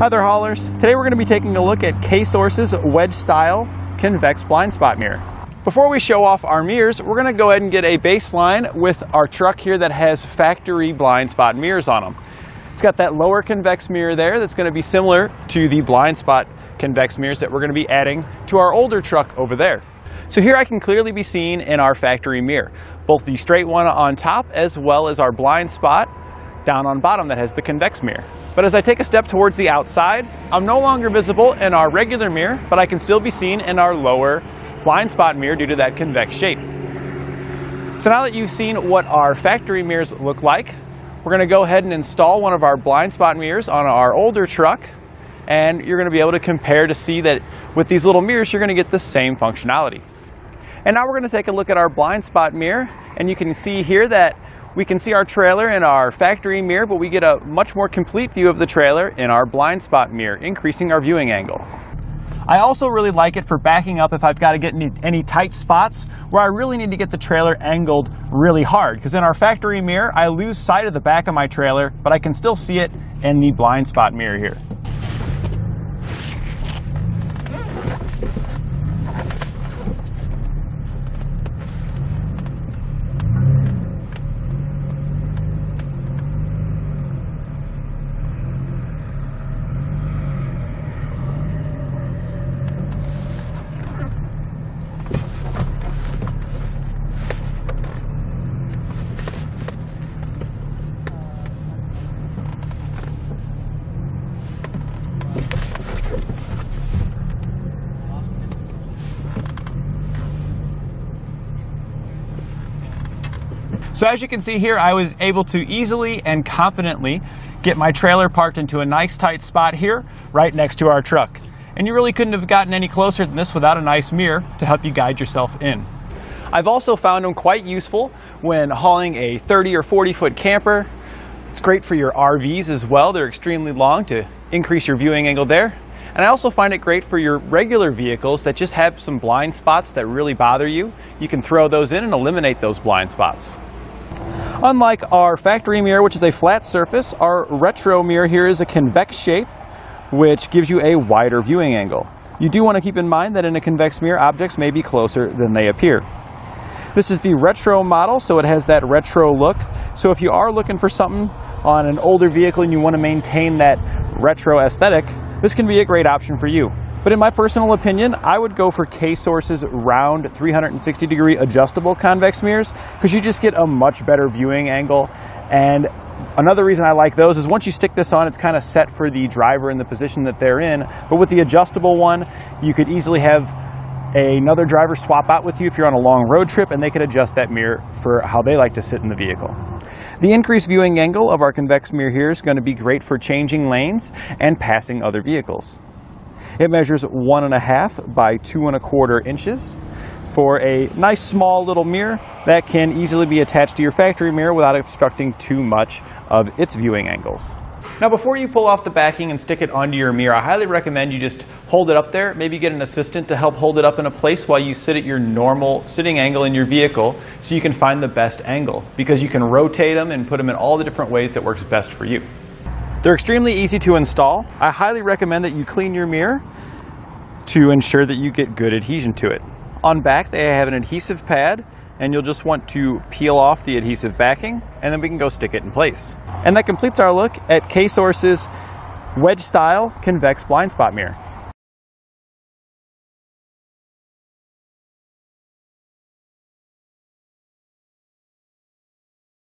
Hi there, haulers. Today we're going to be taking a look at K-Source's wedge style convex blind spot mirror. Before we show off our mirrors, we're going to go ahead and get a baseline with our truck here that has factory blind spot mirrors on them. It's got that lower convex mirror there that's going to be similar to the blind spot convex mirrors that we're going to be adding to our older truck over there. So here I can clearly be seen in our factory mirror, both the straight one on top as well as our blind spot down on bottom that has the convex mirror. But as I take a step towards the outside, I'm no longer visible in our regular mirror, but I can still be seen in our lower blind spot mirror due to that convex shape. So now that you've seen what our factory mirrors look like, we're going to go ahead and install one of our blind spot mirrors on our older truck, and you're going to be able to compare to see that with these little mirrors you're going to get the same functionality. And now we're going to take a look at our blind spot mirror, and you can see here that we can see our trailer in our factory mirror, but we get a much more complete view of the trailer in our blind spot mirror, increasing our viewing angle. I also really like it for backing up if I've got to get any tight spots where I really need to get the trailer angled really hard, because in our factory mirror I lose sight of the back of my trailer, but I can still see it in the blind spot mirror here. So as you can see here, I was able to easily and confidently get my trailer parked into a nice tight spot here right next to our truck. And you really couldn't have gotten any closer than this without a nice mirror to help you guide yourself in. I've also found them quite useful when hauling a 30 or 40 foot camper. It's great for your RVs as well. They're extremely long to increase your viewing angle there. And I also find it great for your regular vehicles that just have some blind spots that really bother you. You can throw those in and eliminate those blind spots. Unlike our factory mirror, which is a flat surface, our retro mirror here is a convex shape, which gives you a wider viewing angle. You do want to keep in mind that in a convex mirror, objects may be closer than they appear. This is the retro model, so it has that retro look. So if you are looking for something on an older vehicle and you want to maintain that retro aesthetic, this can be a great option for you. But in my personal opinion, I would go for K-Source's round 360 degree adjustable convex mirrors, because you just get a much better viewing angle. And another reason I like those is once you stick this on, it's kind of set for the driver and the position that they're in. But with the adjustable one, you could easily have another driver swap out with you if you're on a long road trip, and they could adjust that mirror for how they like to sit in the vehicle. The increased viewing angle of our convex mirror here is going to be great for changing lanes and passing other vehicles. It measures 1.5 by 2.25 inches for a nice small little mirror that can easily be attached to your factory mirror without obstructing too much of its viewing angles. Now, before you pull off the backing and stick it onto your mirror, I highly recommend you just hold it up there. Maybe get an assistant to help hold it up in a place while you sit at your normal sitting angle in your vehicle, so you can find the best angle, because you can rotate them and put them in all the different ways that works best for you. They're extremely easy to install. I highly recommend that you clean your mirror to ensure that you get good adhesion to it. On back, they have an adhesive pad, and you'll just want to peel off the adhesive backing, and then we can go stick it in place. And that completes our look at K-Source's wedge style convex blind spot mirror.